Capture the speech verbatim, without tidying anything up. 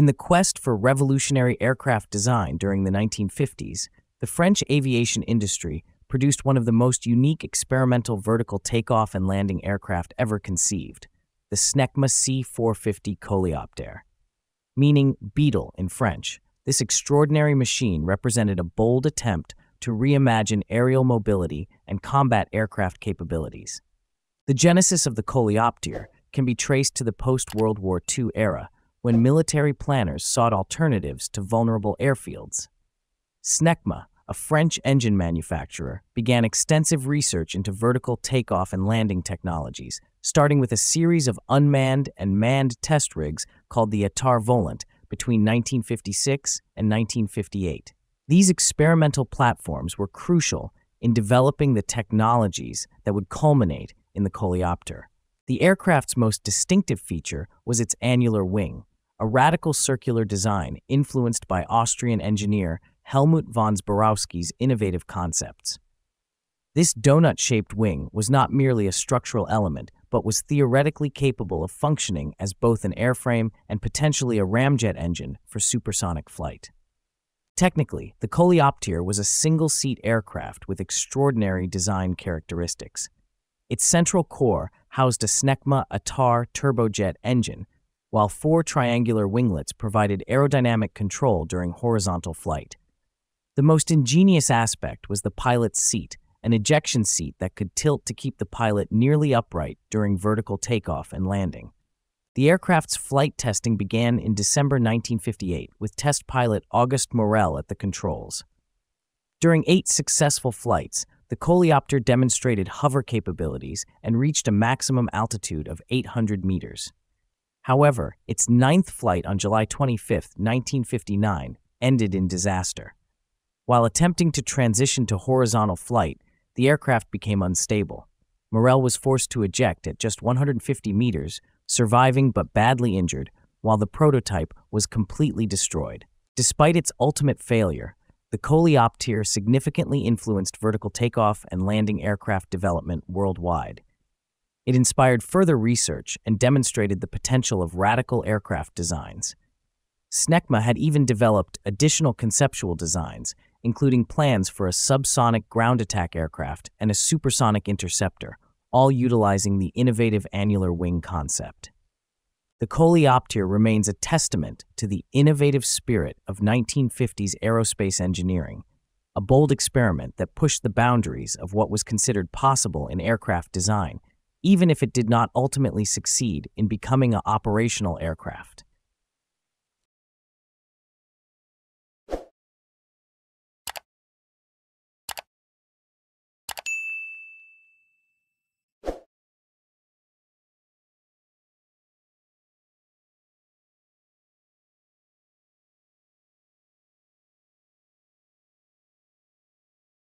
In the quest for revolutionary aircraft design during the nineteen fifties, the French aviation industry produced one of the most unique experimental vertical takeoff and landing aircraft ever conceived, the SNECMA C four fifty Coleoptère, meaning beetle in French. This extraordinary machine represented a bold attempt to reimagine aerial mobility and combat aircraft capabilities. The genesis of the Coleoptère can be traced to the post-World War Two era, when military planners sought alternatives to vulnerable airfields. SNECMA, a French engine manufacturer, began extensive research into vertical takeoff and landing technologies, starting with a series of unmanned and manned test rigs called the Atar Volant between nineteen fifty-six and nineteen fifty-eight. These experimental platforms were crucial in developing the technologies that would culminate in the Coleoptère. The aircraft's most distinctive feature was its annular wing, a radical circular design influenced by Austrian engineer Helmut von Sbarowski's innovative concepts. This donut-shaped wing was not merely a structural element, but was theoretically capable of functioning as both an airframe and potentially a ramjet engine for supersonic flight. Technically, the Coleoptère was a single-seat aircraft with extraordinary design characteristics. Its central core housed a SNECMA Atar turbojet engine, while four triangular winglets provided aerodynamic control during horizontal flight. The most ingenious aspect was the pilot's seat, an ejection seat that could tilt to keep the pilot nearly upright during vertical takeoff and landing. The aircraft's flight testing began in December nineteen fifty-eight with test pilot Auguste Morel at the controls. During eight successful flights, the Coleoptère demonstrated hover capabilities and reached a maximum altitude of eight hundred meters. However, its ninth flight on July twenty-fifth nineteen fifty-nine ended in disaster. While attempting to transition to horizontal flight, the aircraft became unstable. Morel was forced to eject at just one hundred fifty meters, surviving but badly injured, while the prototype was completely destroyed. Despite its ultimate failure, the Coleoptère significantly influenced vertical takeoff and landing aircraft development worldwide. It inspired further research and demonstrated the potential of radical aircraft designs. SNECMA had even developed additional conceptual designs, including plans for a subsonic ground attack aircraft and a supersonic interceptor, all utilizing the innovative annular wing concept. The Coleoptère remains a testament to the innovative spirit of nineteen fifties aerospace engineering, a bold experiment that pushed the boundaries of what was considered possible in aircraft design, even if it did not ultimately succeed in becoming an operational aircraft.